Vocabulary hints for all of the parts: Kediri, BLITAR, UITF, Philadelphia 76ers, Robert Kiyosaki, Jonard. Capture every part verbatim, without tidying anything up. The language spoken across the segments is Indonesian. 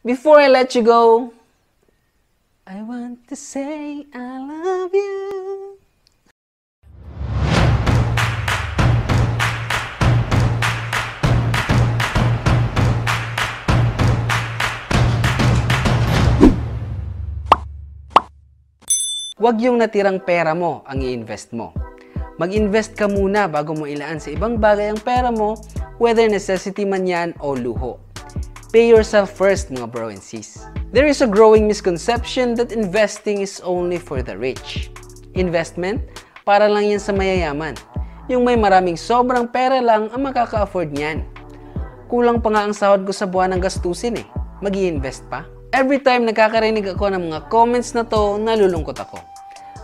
Before I let you go, I want to say I love you. Huwag yung natirang pera mo ang i-invest mo. Mag-invest ka muna bago mo ilaan sa ibang bagay ang pera mo, whether necessity man yan o luho. Pay yourself first, mga bro and sis. There is a growing misconception that investing is only for the rich. Investment? Para lang yan sa mayayaman. Yung may maraming sobrang pera lang ang makaka-afford niyan. Kulang pa nga ang sahod ko sa buwan ng gastusin eh. Mag-i-invest pa? Every time nakakarinig ako ng mga comments na to, nalulungkot ako.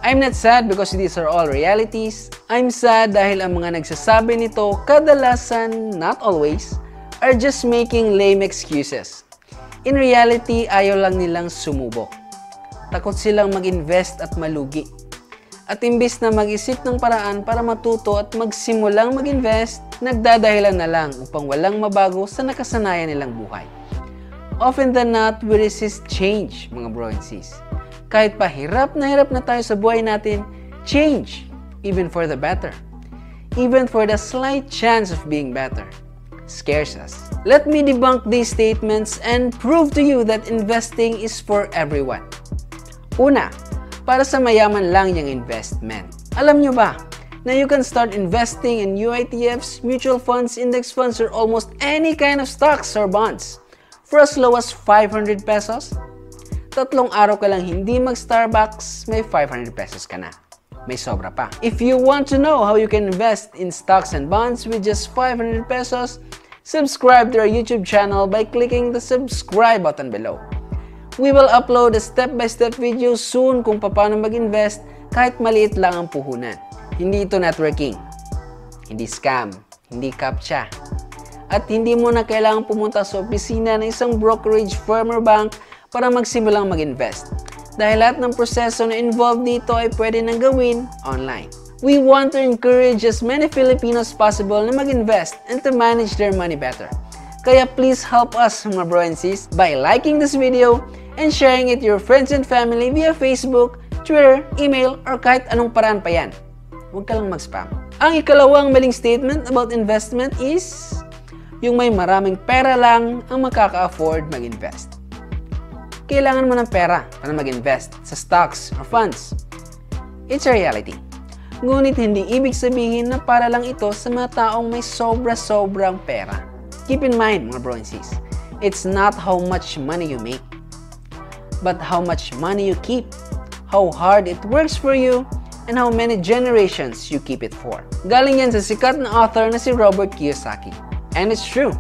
I'm not sad because these are all realities. I'm sad dahil ang mga nagsasabi nito, kadalasan, not always, are just making lame excuses. In reality, ayaw lang nilang sumubok. Takot silang mag-invest at malugi. At imbis na mag-isip ng paraan para matuto at magsimulang mag-invest, nagdadahilan na lang upang walang mabago sa nakasanayan nilang buhay. Often than not, we resist change, mga bro and sis. Kahit pa hirap na hirap na tayo sa buhay natin, change, even for the better. Even for the slight chance of being better, scares us. Let me debunk these statements and prove to you that investing is for everyone. Una, para sa mayaman lang yung investment. Alam nyo ba na you can start investing in U I T Fs, mutual funds, index funds, or almost any kind of stocks or bonds for as low as five hundred pesos? Tatlong araw ka lang hindi mag-Starbucks, may five hundred pesos ka na. May sobra pa. If you want to know how you can invest in stocks and bonds with just five hundred pesos, subscribe to our YouTube channel by clicking the subscribe button below. We will upload a step-by-step video soon kung paano mag-invest kahit maliit lang ang puhunan. Hindi ito networking, hindi scam, hindi captcha. At hindi mo na kailangang pumunta sa opisina ng isang brokerage firm or bank para magsimulang mag-invest. Dahil lahat ng proseso na involved dito ay pwede nang gawin online. We want to encourage as many Filipinos possible na mag-invest and to manage their money better. Kaya please help us, mga bro and sis, by liking this video and sharing it to your friends and family via Facebook, Twitter, email, or kahit anong paraan pa yan. Huwag ka lang mag-spam. Ang ikalawang maling statement about investment is yung may maraming pera lang ang makaka-afford mag-invest. Kailangan mo ng pera para mag-invest sa stocks or funds. It's a reality. Ngunit hindi ibig sabihin na para lang ito sa mga taong may sobra-sobrang pera. Keep in mind, mga bro and sis, it's not how much money you make, but how much money you keep, how hard it works for you, and how many generations you keep it for. Galing yan sa sikat na author na si Robert Kiyosaki. And it's true.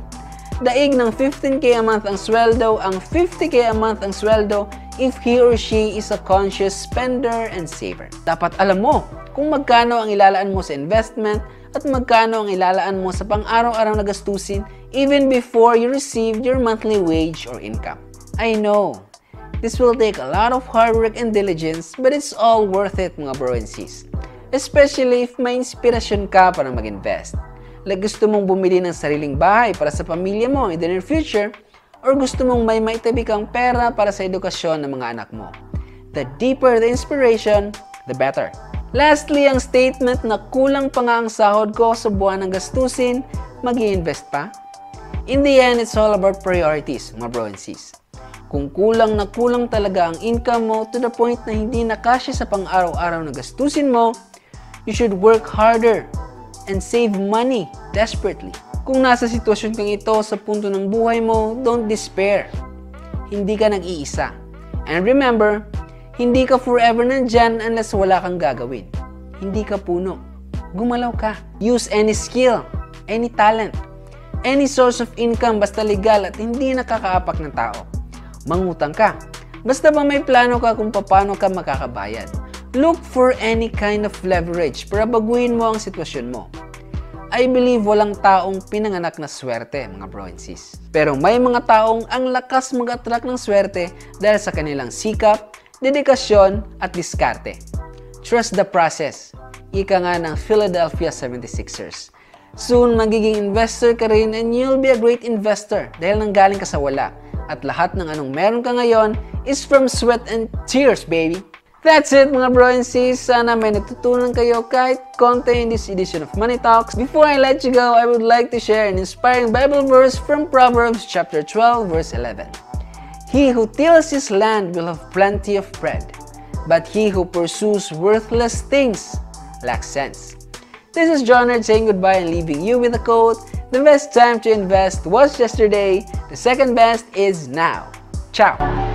Daig ng fifteen K a month ang sweldo, ang fifty K a month ang sweldo if he or she is a conscious spender and saver. Dapat alam mo kung magkano ang ilalaan mo sa investment at magkano ang ilalaan mo sa pang-araw-araw na gastusin even before you receive your monthly wage or income. I know, this will take a lot of hard work and diligence, but it's all worth it, mga bro and sis. Especially if may inspirasyon ka para mag-invest. Like gusto mong bumili ng sariling bahay para sa pamilya mo in the near future, or gusto mong may maitabi kang pera para sa edukasyon ng mga anak mo. The deeper the inspiration, the better. Lastly, ang statement na kulang pa nga ang sahod ko sa buwan ng gastusin, mag-i-invest pa? In the end, it's all about priorities, mga bro and sis. Kung kulang na kulang talaga ang income mo to the point na hindi nakasya sa pang-araw-araw na gastusin mo, you should work harder and save money desperately. Kung nasa sitwasyon kang ito sa punto ng buhay mo, don't despair. Hindi ka nag-iisa. And remember, hindi ka forever nandyan unless wala kang gagawin. Hindi ka puno. Gumalaw ka. Use any skill, any talent, any source of income basta legal at hindi nakakaapak ng tao. Mangutang ka. Basta bang may plano ka kung paano ka makakabayad. Look for any kind of leverage para baguhin mo ang sitwasyon mo. I believe walang taong pinanganak na swerte, mga bro and sis. Pero may mga taong ang lakas mag-attract ng swerte dahil sa kanilang sikap, dedikasyon, at diskarte. Trust the process. Ika nga ng Philadelphia seventy-sixers. Soon, magiging investor ka rin and you'll be a great investor dahil nanggaling ka sa wala. At lahat ng anong meron ka ngayon is from sweat and tears, baby. That's it mga bro and sis. Sana may natutunan kayo kahit konti in this edition of Money Talks. Before I let you go, I would like to share an inspiring Bible verse from Proverbs chapter twelve verse eleven. He who tills his land will have plenty of bread, but he who pursues worthless things lacks sense. This is Jonard saying goodbye and leaving you with a quote. The best time to invest was yesterday. The second best is now. Ciao!